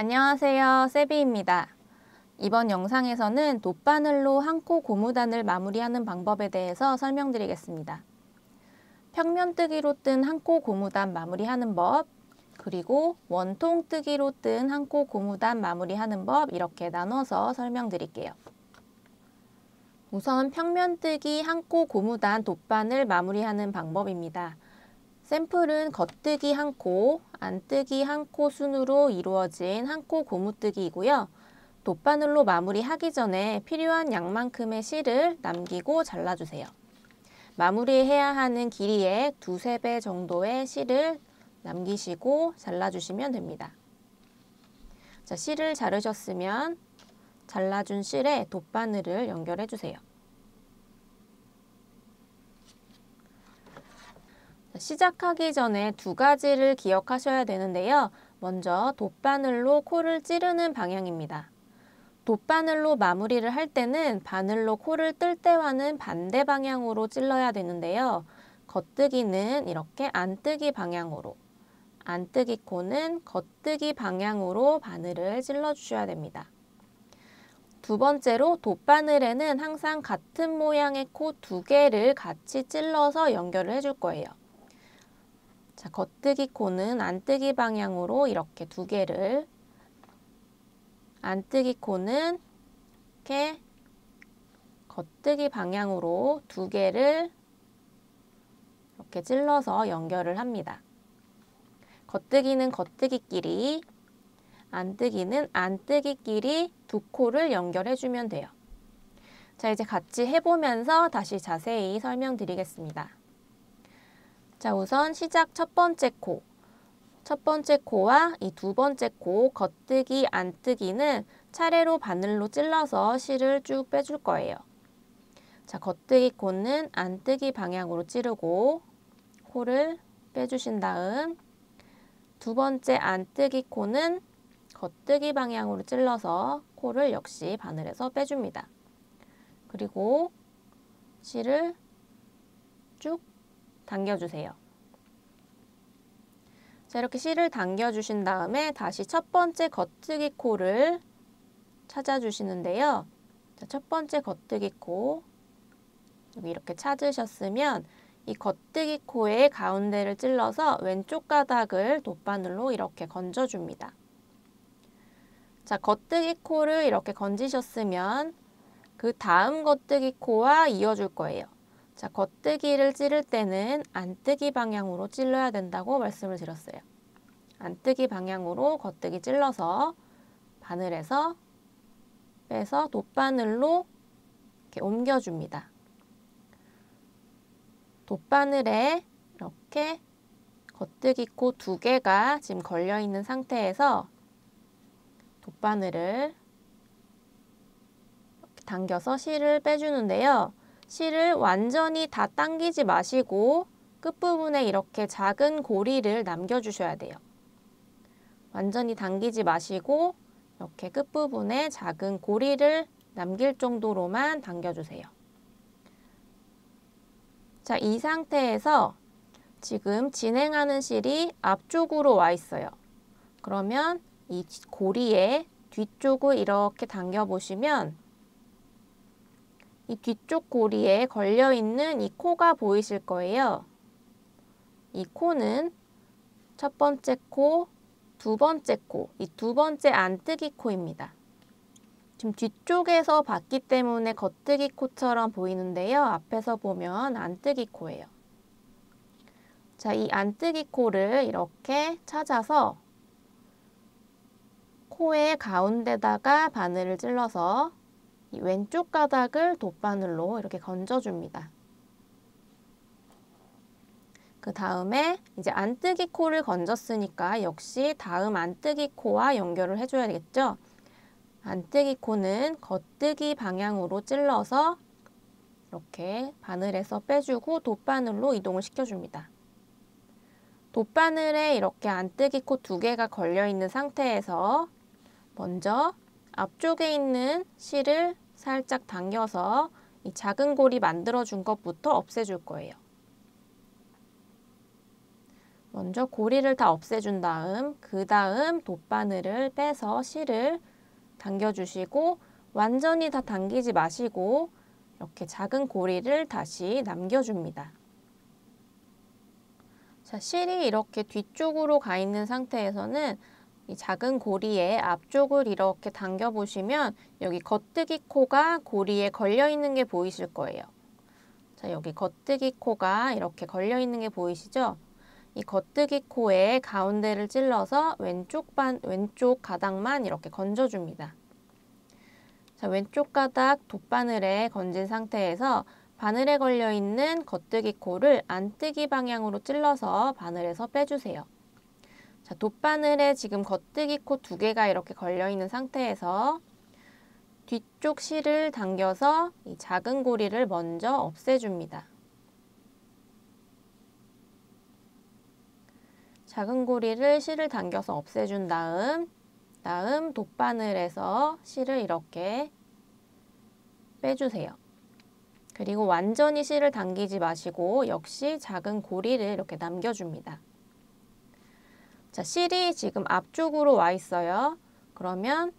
안녕하세요. 세비입니다. 이번 영상에서는 돗바늘로 한 코 고무단을 마무리하는 방법에 대해서 설명드리겠습니다. 평면뜨기로 뜬 한 코 고무단 마무리하는 법, 그리고 원통뜨기로 뜬 한 코 고무단 마무리하는 법 이렇게 나눠서 설명드릴게요. 우선 평면뜨기 한 코 고무단 돗바늘 마무리하는 방법입니다. 샘플은 겉뜨기 한 코, 안뜨기 한 코 순으로 이루어진 한 코 고무뜨기이고요. 돗바늘로 마무리하기 전에 필요한 양만큼의 실을 남기고 잘라주세요. 마무리해야 하는 길이의 2~3배 정도의 실을 남기시고 잘라주시면 됩니다. 자, 실을 자르셨으면 잘라준 실에 돗바늘을 연결해주세요. 시작하기 전에 두 가지를 기억하셔야 되는데요. 먼저 돗바늘로 코를 찌르는 방향입니다. 돗바늘로 마무리를 할 때는 바늘로 코를 뜰 때와는 반대 방향으로 찔러야 되는데요. 겉뜨기는 이렇게 안뜨기 방향으로, 안뜨기 코는 겉뜨기 방향으로 바늘을 찔러주셔야 됩니다. 두 번째로 돗바늘에는 항상 같은 모양의 코 두 개를 같이 찔러서 연결을 해줄 거예요. 자, 겉뜨기 코는 안뜨기 방향으로 이렇게 두 개를, 안뜨기 코는 이렇게 겉뜨기 방향으로 두 개를 이렇게 찔러서 연결을 합니다. 겉뜨기는 겉뜨기끼리, 안뜨기는 안뜨기끼리 두 코를 연결해주면 돼요. 자, 이제 같이 해보면서 다시 자세히 설명드리겠습니다. 자, 우선 시작 첫 번째 코, 첫 번째 코와 이 두 번째 코, 겉뜨기, 안뜨기는 차례로 바늘로 찔러서 실을 쭉 빼줄 거예요. 자, 겉뜨기 코는 안뜨기 방향으로 찌르고 코를 빼주신 다음, 두 번째 안뜨기 코는 겉뜨기 방향으로 찔러서 코를 역시 바늘에서 빼줍니다. 그리고 실을 쭉 당겨주세요. 자, 이렇게 실을 당겨주신 다음에 다시 첫 번째 겉뜨기 코를 찾아주시는데요. 자, 첫 번째 겉뜨기 코, 여기 이렇게 찾으셨으면 이 겉뜨기 코의 가운데를 찔러서 왼쪽 가닥을 돗바늘로 이렇게 건져줍니다. 자, 겉뜨기 코를 이렇게 건지셨으면 그 다음 겉뜨기 코와 이어줄 거예요. 자, 겉뜨기를 찌를 때는 안뜨기 방향으로 찔러야 된다고 말씀을 드렸어요. 안뜨기 방향으로 겉뜨기 찔러서 바늘에서 빼서 돗바늘로 이렇게 옮겨줍니다. 돗바늘에 이렇게 겉뜨기 코 두 개가 지금 걸려있는 상태에서 돗바늘을 이렇게 당겨서 실을 빼주는데요. 실을 완전히 다 당기지 마시고 끝부분에 이렇게 작은 고리를 남겨주셔야 돼요. 완전히 당기지 마시고 이렇게 끝부분에 작은 고리를 남길 정도로만 당겨주세요. 자, 이 상태에서 지금 진행하는 실이 앞쪽으로 와 있어요. 그러면 이 고리의 뒤쪽을 이렇게 당겨보시면 이 뒤쪽 고리에 걸려있는 이 코가 보이실 거예요. 이 코는 첫 번째 코, 두 번째 코, 이 두 번째 안뜨기 코입니다. 지금 뒤쪽에서 봤기 때문에 겉뜨기 코처럼 보이는데요. 앞에서 보면 안뜨기 코예요. 자, 이 안뜨기 코를 이렇게 찾아서 코의 가운데다가 바늘을 찔러서 이 왼쪽 가닥을 돗바늘로 이렇게 건져줍니다. 그 다음에 이제 안뜨기 코를 건졌으니까 역시 다음 안뜨기 코와 연결을 해줘야 되겠죠. 안뜨기 코는 겉뜨기 방향으로 찔러서 이렇게 바늘에서 빼주고 돗바늘로 이동을 시켜줍니다. 돗바늘에 이렇게 안뜨기 코 두 개가 걸려있는 상태에서 먼저 앞쪽에 있는 실을 살짝 당겨서 이 작은 고리 만들어준 것부터 없애줄 거예요. 먼저 고리를 다 없애준 다음 그 다음 돗바늘을 빼서 실을 당겨주시고 완전히 다 당기지 마시고 이렇게 작은 고리를 다시 남겨줍니다. 자, 실이 이렇게 뒤쪽으로 가 있는 상태에서는 이 작은 고리의 앞쪽을 이렇게 당겨보시면 여기 겉뜨기 코가 고리에 걸려있는 게 보이실 거예요. 자, 여기 겉뜨기 코가 이렇게 걸려있는 게 보이시죠? 이 겉뜨기 코의 가운데를 찔러서 왼쪽 가닥만 이렇게 건져줍니다. 자, 왼쪽 가닥 돗바늘에 건진 상태에서 바늘에 걸려있는 겉뜨기 코를 안뜨기 방향으로 찔러서 바늘에서 빼주세요. 자, 돗바늘에 지금 겉뜨기 코 두 개가 이렇게 걸려있는 상태에서 뒤쪽 실을 당겨서 이 작은 고리를 먼저 없애줍니다. 작은 고리를 실을 당겨서 없애준 다음 돗바늘에서 실을 이렇게 빼주세요. 그리고 완전히 실을 당기지 마시고 역시 작은 고리를 이렇게 남겨줍니다. 자, 실이 지금 앞쪽으로 와 있어요. 그러면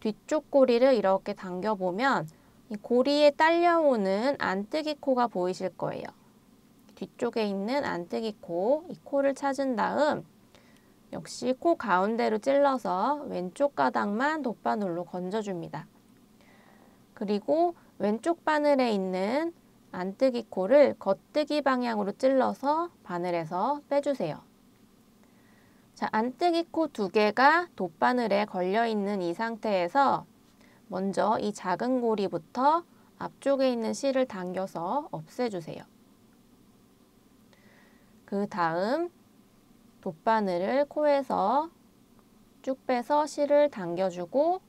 뒤쪽 고리를 이렇게 당겨보면 이 고리에 딸려오는 안뜨기 코가 보이실 거예요. 뒤쪽에 있는 안뜨기 코, 이 코를 찾은 다음 역시 코 가운데로 찔러서 왼쪽 가닥만 돗바늘로 건져줍니다. 그리고 왼쪽 바늘에 있는 안뜨기 코를 겉뜨기 방향으로 찔러서 바늘에서 빼주세요. 자, 안뜨기 코 두 개가 돗바늘에 걸려있는 이 상태에서 먼저 이 작은 고리부터 앞쪽에 있는 실을 당겨서 없애주세요. 그 다음 돗바늘을 코에서 쭉 빼서 실을 당겨주고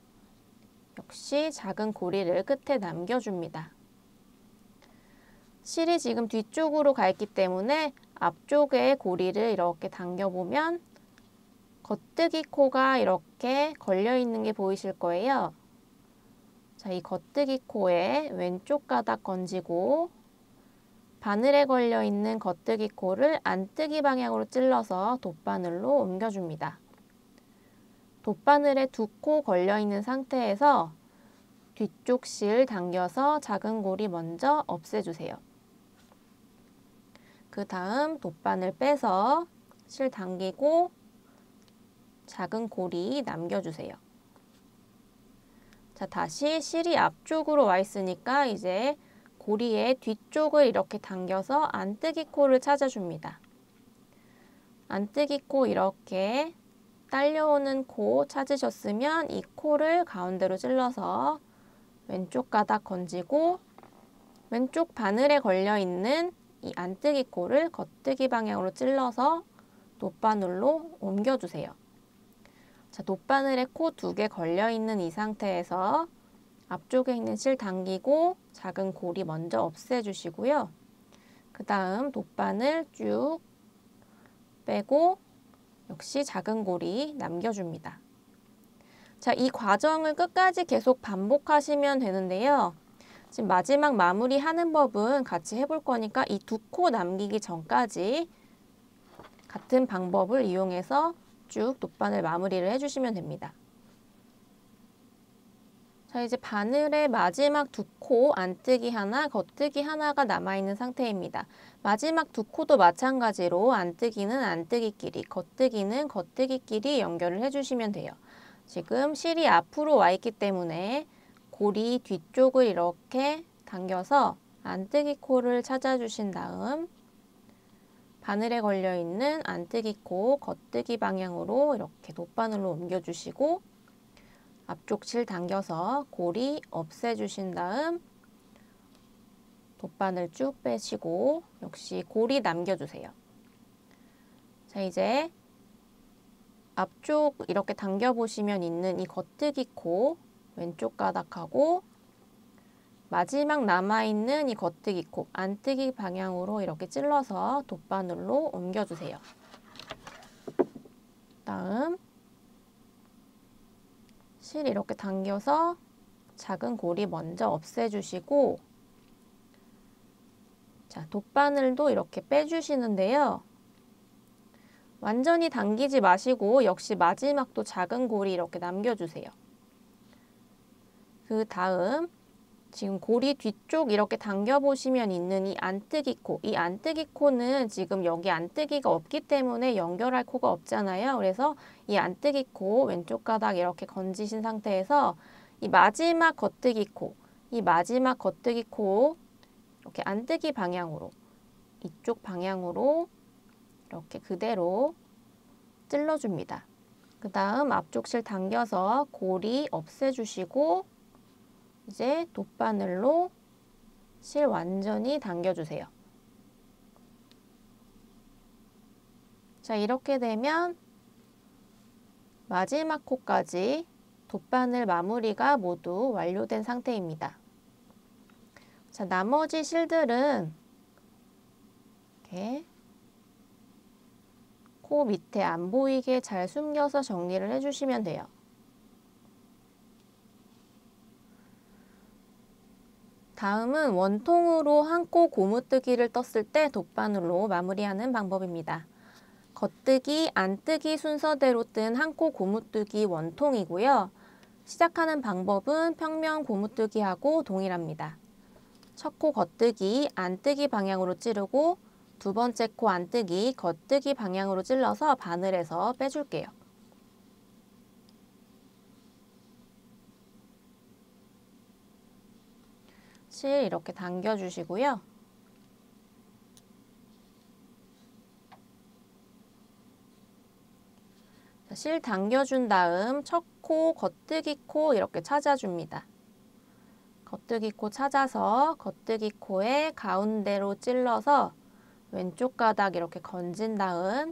역시 작은 고리를 끝에 남겨줍니다. 실이 지금 뒤쪽으로 가 있기 때문에 앞쪽에 고리를 이렇게 당겨보면 겉뜨기 코가 이렇게 걸려있는 게 보이실 거예요. 자, 이 겉뜨기 코에 왼쪽 가닥 건지고 바늘에 걸려있는 겉뜨기 코를 안뜨기 방향으로 찔러서 돗바늘로 옮겨줍니다. 돗바늘에 두 코 걸려있는 상태에서 뒤쪽 실 당겨서 작은 고리 먼저 없애주세요. 그 다음 돗바늘 빼서 실 당기고 작은 고리 남겨주세요. 자, 다시 실이 앞쪽으로 와 있으니까 이제 고리의 뒤쪽을 이렇게 당겨서 안뜨기 코를 찾아줍니다. 안뜨기 코 이렇게 딸려오는 코 찾으셨으면 이 코를 가운데로 찔러서 왼쪽 가닥 건지고 왼쪽 바늘에 걸려있는 이 안뜨기 코를 겉뜨기 방향으로 찔러서 돗바늘로 옮겨주세요. 자, 돗바늘에 코 두 개 걸려있는 이 상태에서 앞쪽에 있는 실 당기고 작은 고리 먼저 없애주시고요. 그 다음 돗바늘 쭉 빼고 역시 작은 고리 남겨줍니다. 자, 이 과정을 끝까지 계속 반복하시면 되는데요. 지금 마지막 마무리하는 법은 같이 해볼 거니까 이 두 코 남기기 전까지 같은 방법을 이용해서 쭉 돗바늘 마무리를 해주시면 됩니다. 자, 이제 바늘의 마지막 두 코 안뜨기 하나, 겉뜨기 하나가 남아있는 상태입니다. 마지막 두 코도 마찬가지로 안뜨기는 안뜨기끼리, 겉뜨기는 겉뜨기끼리 연결을 해주시면 돼요. 지금 실이 앞으로 와 있기 때문에 고리 뒤쪽을 이렇게 당겨서 안뜨기 코를 찾아주신 다음 바늘에 걸려있는 안뜨기 코, 겉뜨기 방향으로 이렇게 돗바늘로 옮겨주시고 앞쪽 실 당겨서 고리 없애주신 다음 돗바늘 쭉 빼시고 역시 고리 남겨주세요. 자, 이제 앞쪽 이렇게 당겨보시면 있는 이 겉뜨기 코 왼쪽 가닥하고 마지막 남아있는 이 겉뜨기 코, 안뜨기 방향으로 이렇게 찔러서 돗바늘로 옮겨주세요. 다음 실 이렇게 당겨서 작은 고리 먼저 없애주시고 자, 돗바늘도 이렇게 빼주시는데요. 완전히 당기지 마시고 역시 마지막도 작은 고리 이렇게 남겨주세요. 그 다음 지금 고리 뒤쪽 이렇게 당겨보시면 있는 이 안뜨기 코, 이 안뜨기 코는 지금 여기 안뜨기가 없기 때문에 연결할 코가 없잖아요. 그래서 이 안뜨기 코 왼쪽 가닥 이렇게 건지신 상태에서 이 마지막 겉뜨기 코, 이 마지막 겉뜨기 코 이렇게 안뜨기 방향으로, 이쪽 방향으로 이렇게 그대로 찔러줍니다. 그 다음 앞쪽 실 당겨서 고리 없애주시고 이제 돗바늘로 실 완전히 당겨주세요. 자, 이렇게 되면 마지막 코까지 돗바늘 마무리가 모두 완료된 상태입니다. 자, 나머지 실들은 이렇게 코 밑에 안 보이게 잘 숨겨서 정리를 해주시면 돼요. 다음은 원통으로 한 코 고무뜨기를 떴을 때 돗바늘로 마무리하는 방법입니다. 겉뜨기, 안뜨기 순서대로 뜬 한 코 고무뜨기 원통이고요. 시작하는 방법은 평면 고무뜨기하고 동일합니다. 첫 코 겉뜨기, 안뜨기 방향으로 찌르고 두 번째 코 안뜨기, 겉뜨기 방향으로 찔러서 바늘에서 빼줄게요. 실 이렇게 당겨주시고요. 자, 실 당겨준 다음 첫 코, 겉뜨기 코 이렇게 찾아줍니다. 겉뜨기 코 찾아서 겉뜨기 코에 가운데로 찔러서 왼쪽 가닥 이렇게 건진 다음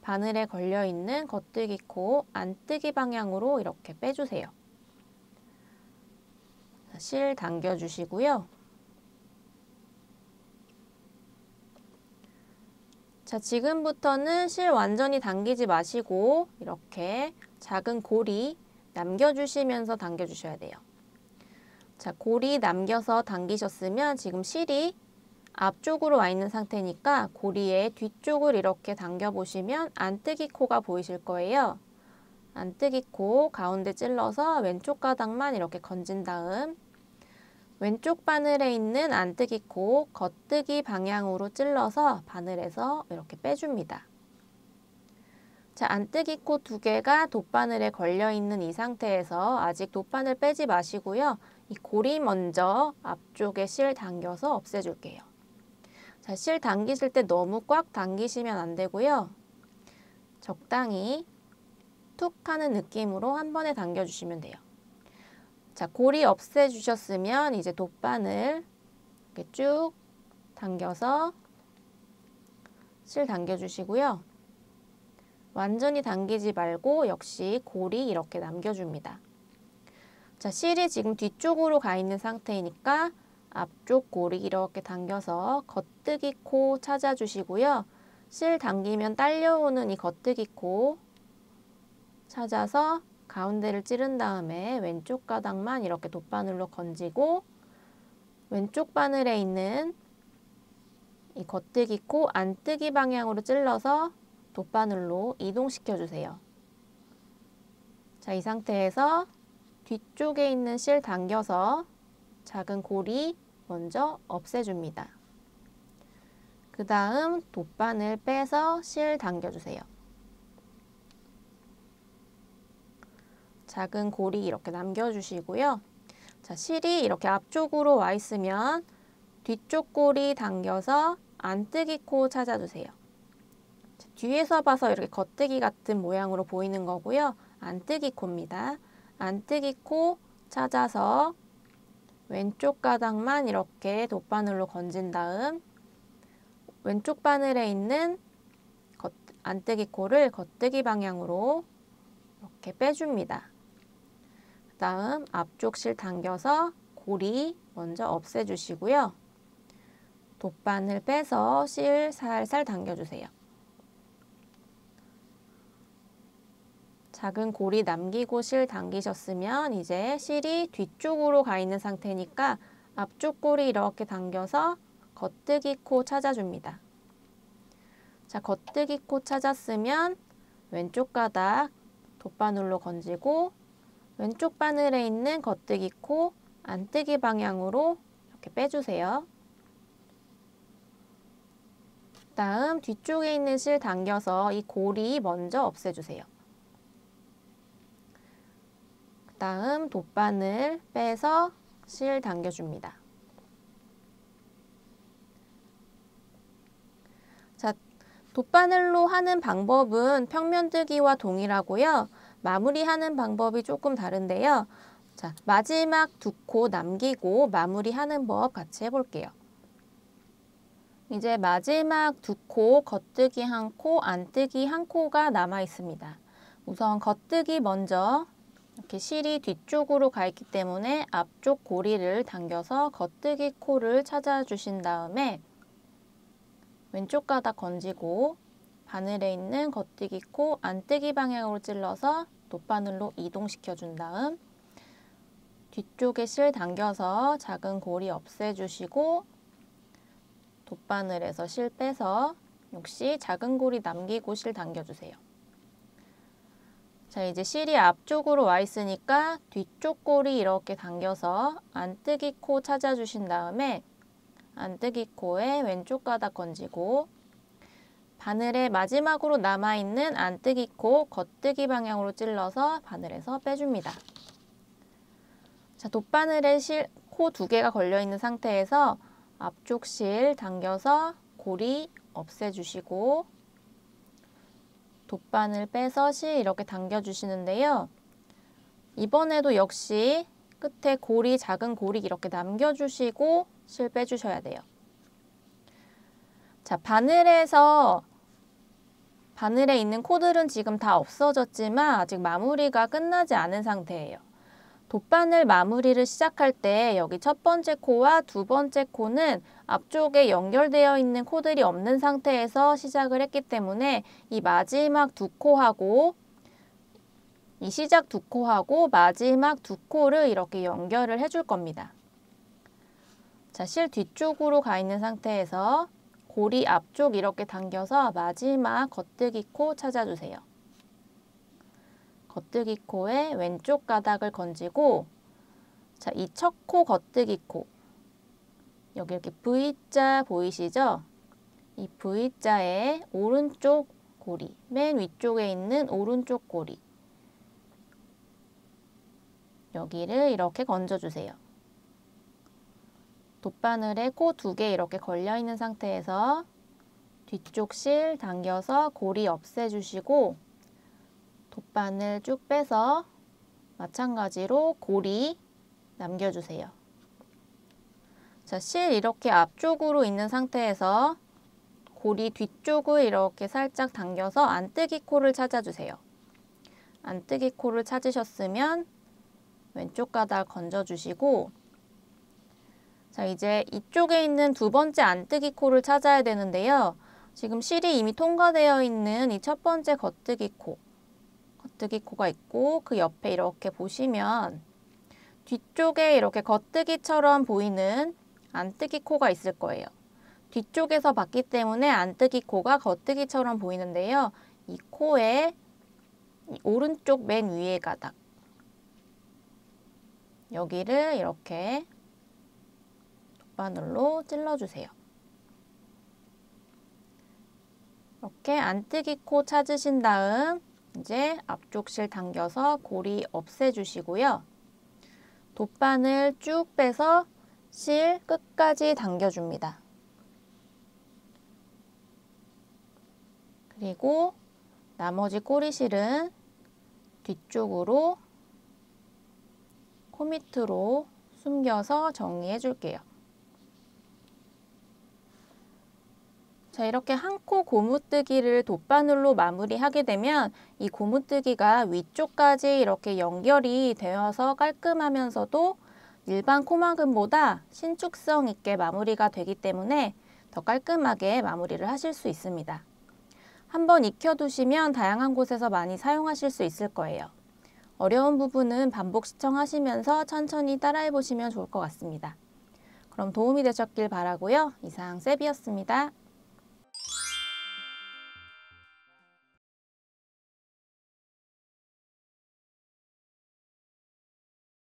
바늘에 걸려있는 겉뜨기 코, 안뜨기 방향으로 이렇게 빼주세요. 실 당겨주시고요. 자, 지금부터는 실 완전히 당기지 마시고 이렇게 작은 고리 남겨주시면서 당겨주셔야 돼요. 자, 고리 남겨서 당기셨으면 지금 실이 앞쪽으로 와 있는 상태니까 고리의 뒤쪽을 이렇게 당겨보시면 안뜨기 코가 보이실 거예요. 안뜨기 코 가운데 찔러서 왼쪽 가닥만 이렇게 건진 다음 왼쪽 바늘에 있는 안뜨기 코 겉뜨기 방향으로 찔러서 바늘에서 이렇게 빼줍니다. 자, 안뜨기 코 두 개가 돗바늘에 걸려있는 이 상태에서 아직 돗바늘 빼지 마시고요. 이 고리 먼저 앞쪽에 실 당겨서 없애줄게요. 자, 실 당기실 때 너무 꽉 당기시면 안 되고요. 적당히 툭 하는 느낌으로 한 번에 당겨주시면 돼요. 자, 고리 없애주셨으면 이제 돗바늘 이렇게 쭉 당겨서 실 당겨주시고요. 완전히 당기지 말고 역시 고리 이렇게 남겨줍니다. 자, 실이 지금 뒤쪽으로 가 있는 상태이니까 앞쪽 고리 이렇게 당겨서 겉뜨기 코 찾아주시고요. 실 당기면 딸려오는 이 겉뜨기 코 찾아서 가운데를 찌른 다음에 왼쪽 가닥만 이렇게 돗바늘로 건지고 왼쪽 바늘에 있는 이 겉뜨기 코 안뜨기 방향으로 찔러서 돗바늘로 이동시켜주세요. 자, 이 상태에서 뒤쪽에 있는 실 당겨서 작은 고리 먼저 없애줍니다. 그 다음 돗바늘 빼서 실 당겨주세요. 작은 고리 이렇게 남겨주시고요. 자, 실이 이렇게 앞쪽으로 와 있으면 뒤쪽 고리 당겨서 안뜨기 코 찾아주세요. 자, 뒤에서 봐서 이렇게 겉뜨기 같은 모양으로 보이는 거고요. 안뜨기 코입니다. 안뜨기 코 찾아서 왼쪽 가닥만 이렇게 돗바늘로 건진 다음 왼쪽 바늘에 있는 안뜨기 코를 겉뜨기 방향으로 이렇게 빼줍니다. 다음 앞쪽 실 당겨서 고리 먼저 없애주시고요. 돗바늘 빼서 실 살살 당겨주세요. 작은 고리 남기고 실 당기셨으면 이제 실이 뒤쪽으로 가 있는 상태니까 앞쪽 고리 이렇게 당겨서 겉뜨기 코 찾아줍니다. 자, 겉뜨기 코 찾았으면 왼쪽 가닥 돗바늘로 건지고 왼쪽 바늘에 있는 겉뜨기 코 안뜨기 방향으로 이렇게 빼주세요. 다음 뒤쪽에 있는 실 당겨서 이 고리 먼저 없애주세요. 다음 돗바늘 빼서 실 당겨줍니다. 자, 돗바늘로 하는 방법은 평면뜨기와 동일하고요. 마무리하는 방법이 조금 다른데요. 자, 마지막 두 코 남기고 마무리하는 법 같이 해볼게요. 이제 마지막 두 코, 겉뜨기 한 코, 안뜨기 한 코가 남아 있습니다. 우선 겉뜨기 먼저 이렇게 실이 뒤쪽으로 가 있기 때문에 앞쪽 고리를 당겨서 겉뜨기 코를 찾아주신 다음에 왼쪽 가닥 건지고 바늘에 있는 겉뜨기 코, 안뜨기 방향으로 찔러서 돗바늘로 이동시켜준 다음 뒤쪽에 실 당겨서 작은 고리 없애주시고 돗바늘에서 실 빼서 역시 작은 고리 남기고 실 당겨주세요. 자, 이제 실이 앞쪽으로 와 있으니까 뒤쪽 고리 이렇게 당겨서 안뜨기 코 찾아주신 다음에 안뜨기 코에 왼쪽 가닥 건지고 바늘에 마지막으로 남아있는 안뜨기 코 겉뜨기 방향으로 찔러서 바늘에서 빼줍니다. 자, 돗바늘에 실 코 두 개가 걸려있는 상태에서 앞쪽 실 당겨서 고리 없애주시고 돗바늘 빼서 실 이렇게 당겨주시는데요. 이번에도 역시 끝에 고리, 작은 고리 이렇게 남겨주시고 실 빼주셔야 돼요. 자, 바늘에 있는 코들은 지금 다 없어졌지만 아직 마무리가 끝나지 않은 상태예요. 돗바늘 마무리를 시작할 때 여기 첫 번째 코와 두 번째 코는 앞쪽에 연결되어 있는 코들이 없는 상태에서 시작을 했기 때문에 이 마지막 두 코하고 이 시작 두 코하고 마지막 두 코를 이렇게 연결을 해줄 겁니다. 자, 실 뒤쪽으로 가 있는 상태에서 고리 앞쪽 이렇게 당겨서 마지막 겉뜨기 코 찾아주세요. 겉뜨기 코에 왼쪽 가닥을 건지고 자, 이 첫 코 겉뜨기 코 여기 이렇게 V자 보이시죠? 이 V자에 오른쪽 고리 맨 위쪽에 있는 오른쪽 고리 여기를 이렇게 건져주세요. 돗바늘에 코 두 개 이렇게 걸려있는 상태에서 뒤쪽 실 당겨서 고리 없애주시고 돗바늘 쭉 빼서 마찬가지로 고리 남겨주세요. 자, 실 이렇게 앞쪽으로 있는 상태에서 고리 뒤쪽을 이렇게 살짝 당겨서 안뜨기 코를 찾아주세요. 안뜨기 코를 찾으셨으면 왼쪽 가닥 건져주시고 자, 이제 이쪽에 있는 두 번째 안뜨기 코를 찾아야 되는데요. 지금 실이 이미 통과되어 있는 이 첫 번째 겉뜨기 코 겉뜨기 코가 있고 그 옆에 이렇게 보시면 뒤쪽에 이렇게 겉뜨기처럼 보이는 안뜨기 코가 있을 거예요. 뒤쪽에서 봤기 때문에 안뜨기 코가 겉뜨기처럼 보이는데요. 이 코에 이 오른쪽 맨 위에 가닥 여기를 이렇게 돗바늘로 찔러주세요. 이렇게 안뜨기 코 찾으신 다음 이제 앞쪽 실 당겨서 고리 없애주시고요. 돗바늘 쭉 빼서 실 끝까지 당겨줍니다. 그리고 나머지 꼬리실은 뒤쪽으로 코 밑으로 숨겨서 정리해줄게요. 자, 이렇게 한 코 고무뜨기를 돗바늘로 마무리하게 되면 이 고무뜨기가 위쪽까지 이렇게 연결이 되어서 깔끔하면서도 일반 코막음보다 신축성 있게 마무리가 되기 때문에 더 깔끔하게 마무리를 하실 수 있습니다. 한번 익혀두시면 다양한 곳에서 많이 사용하실 수 있을 거예요. 어려운 부분은 반복 시청하시면서 천천히 따라해보시면 좋을 것 같습니다. 그럼 도움이 되셨길 바라고요. 이상 쌤이었습니다.